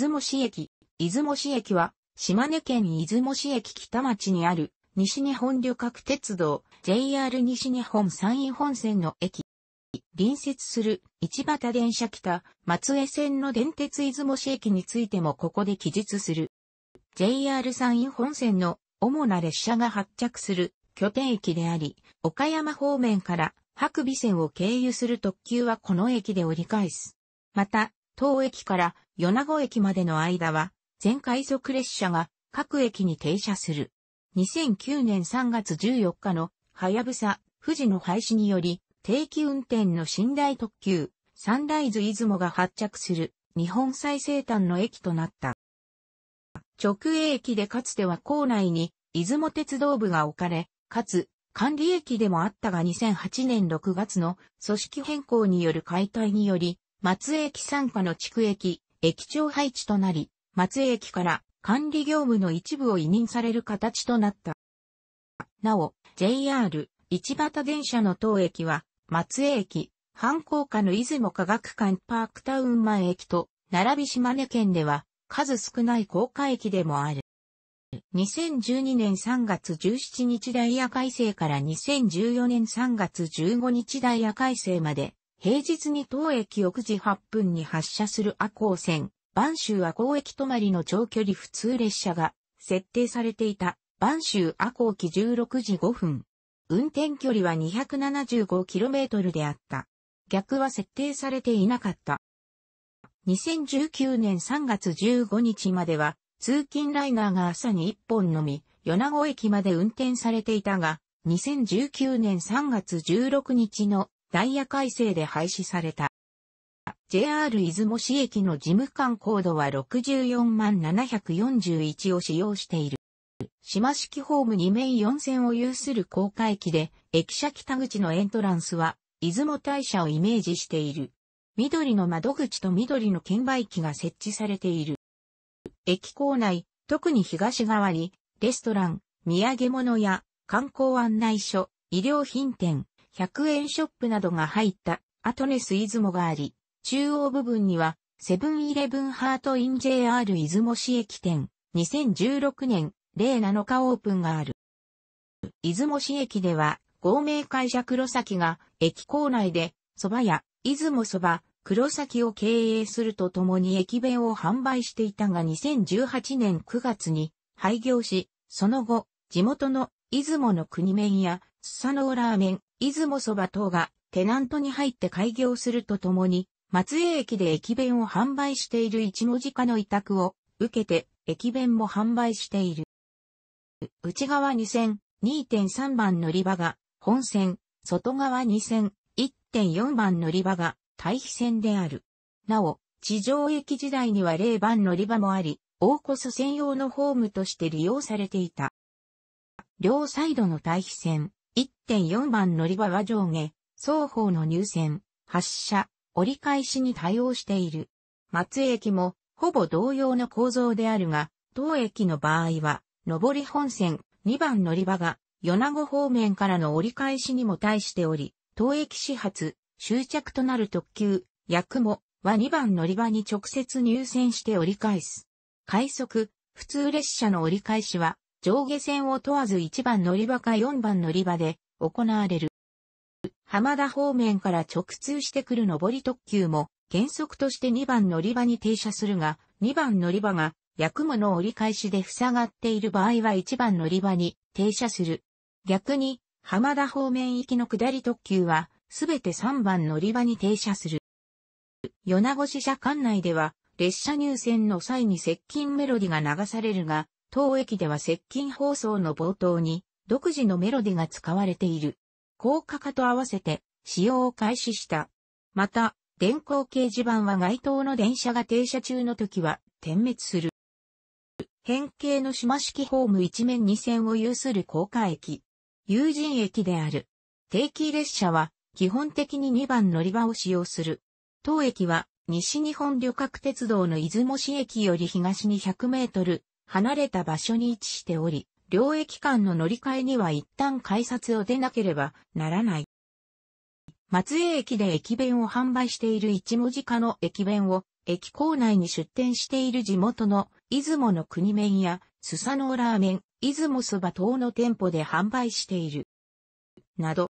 出雲市駅。出雲市駅は、島根県出雲市駅北町にある、西日本旅客鉄道、JR 西日本山陰本線の駅。隣接する、一畑電車北、松江線の電鉄出雲市駅についてもここで記述する。JR 山陰本線の主な列車が発着する拠点駅であり、岡山方面から伯備線を経由する特急はこの駅で折り返す。また、当駅から米子駅までの間は、全快速列車が各駅に停車する。2009年3月14日のはやぶさ、富士の廃止により、定期運転の寝台特急、サンライズ出雲が発着する日本最西端の駅となった。直営駅でかつては構内に出雲鉄道部が置かれ、かつ管理駅でもあったが2008年6月の組織変更による解体により、松江駅傘下の地区駅、駅長配置となり、松江駅から管理業務の一部を委任される形となった。なお、JR、一畑電車の当駅は、松江駅、藩校下の出雲科学館パークタウン前駅と、並び島根県では、数少ない高架駅でもある。2012年3月17日ダイヤ改正から2014年3月15日ダイヤ改正まで、平日に当駅を9時8分に発車する赤穂線。播州赤穂駅止まりの長距離普通列車が設定されていた播州赤穂駅16時5分。運転距離は 275km であった。逆は設定されていなかった。2019年3月15日までは通勤ライナーが朝に1本のみ、米子駅まで運転されていたが、2019年3月16日のダイヤ改正で廃止された。JR 出雲市駅の事務官コードは64741を使用している。島式ホーム2面4線を有する高架駅で、駅舎北口のエントランスは、出雲大社をイメージしている。緑の窓口と緑の券売機が設置されている。駅構内、特に東側に、レストラン、土産物や、観光案内所、衣料品店、100円ショップなどが入った、アトネス出雲があり、中央部分には、セブンイレブンハートイン JR 出雲市駅店、2016年、0 7日オープンがある。出雲市駅では、合名会社黒崎が、駅構内で、蕎麦屋、出雲蕎麦、黒崎を経営するとともに駅弁を販売していたが2018年9月に、廃業し、その後、地元の、出雲の国麺や、スサノーラーメン、出雲蕎麦等が、テナントに入って開業するとともに、松江駅で駅弁を販売している一文字課の委託を受けて駅弁も販売している。内側2線 2.3 番乗り場が本線、外側2線 1.4 番乗り場が対比線である。なお、地上駅時代には0番乗り場もあり、大こそ専用のホームとして利用されていた。両サイドの対比線 1.4 番乗り場は上下、双方の入線、発車、折り返しに対応している。松江駅もほぼ同様の構造であるが、当駅の場合は、上り本線2番乗り場が米子方面からの折り返しにも対しており、当駅始発、終着となる特急、やくもは2番乗り場に直接入線して折り返す。快速、普通列車の折り返しは、上下線を問わず1番乗り場か4番乗り場で行われる。浜田方面から直通してくる上り特急も原則として2番乗り場に停車するが、2番乗り場がやくもの折り返しで塞がっている場合は1番乗り場に停車する。逆に浜田方面行きの下り特急はすべて3番乗り場に停車する。米子支社管内では列車入線の際に接近メロディが流されるが、当駅では接近放送の冒頭に独自のメロディが使われている。高架化と合わせて使用を開始した。また、電光掲示板は該当の電車が停車中の時は点滅する。変形の島式ホーム一面2線を有する高架駅。有人駅である。定期列車は基本的に2番乗り場を使用する。当駅は西日本旅客鉄道の出雲市駅より東に100メートル離れた場所に位置しており、両駅間の乗り換えには一旦改札を出なければならない。松江駅で駅弁を販売している一文字課の駅弁を駅構内に出店している地元の出雲の国麺やスサノオラーメン、出雲そば等の店舗で販売している。など。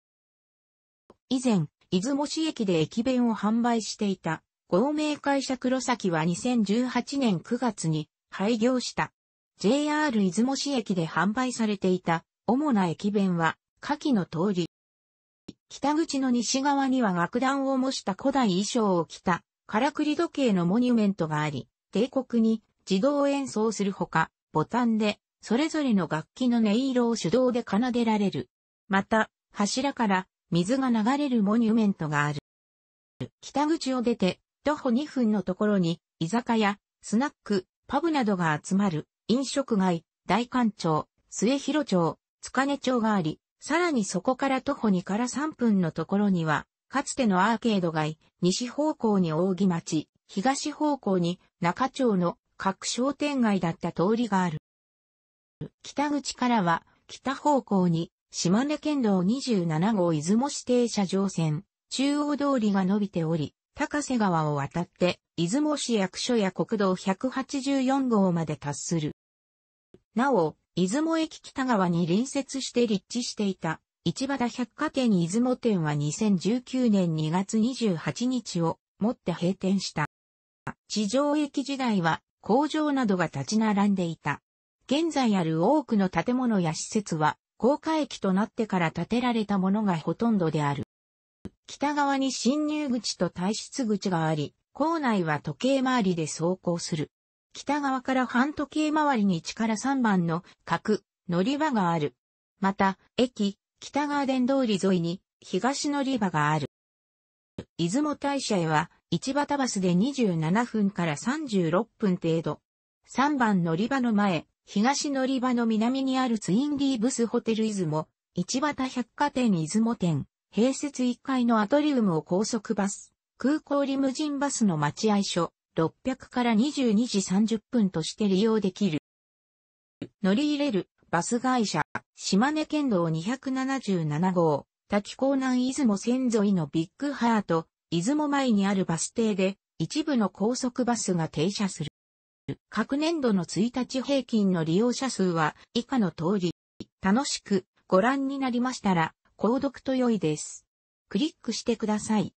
以前、出雲市駅で駅弁を販売していた合名会社黒崎は2018年9月に廃業した。JR 出雲市駅で販売されていた主な駅弁は下記の通り。北口の西側には楽団を模した古代衣装を着たからくり時計のモニュメントがあり、定刻に自動演奏するほか、ボタンでそれぞれの楽器の音色を手動で奏でられる。また、柱から水が流れるモニュメントがある。北口を出て徒歩2分のところに居酒屋、スナック、パブなどが集まる飲食街、代官町、末広町、塚根町があり、さらにそこから徒歩2から3分のところには、かつてのアーケード街、西方向に扇町、東方向に中町の各商店街だった通りがある。北口からは、北方向に、島根県道27号出雲市停車場線、中央通りが伸びており、高瀬川を渡って、出雲市役所や国道184号まで達する。なお、出雲駅北側に隣接して立地していた、市場田百貨店出雲店は2019年2月28日をもって閉店した。地上駅時代は工場などが立ち並んでいた。現在ある多くの建物や施設は、高架駅となってから建てられたものがほとんどである。北側に進入口と退出口があり、構内は時計回りで走行する。北側から反時計回りに1から3番の各乗り場がある。また、駅、北川電通り沿いに東乗り場がある。出雲大社へは、市場田バスで27分から36分程度。3番乗り場の前、東乗り場の南にあるツインリーブスホテル出雲、市場田百貨店出雲店。併設1階のアトリウムを高速バス、空港リムジンバスの待合所、600から22時30分として利用できる。乗り入れる、バス会社、島根県道277号、滝港南出雲線沿いのビッグハート、出雲前にあるバス停で、一部の高速バスが停車する。各年度の1日平均の利用者数は、以下の通り、楽しくご覧になりましたら、購読と良いです。クリックしてください。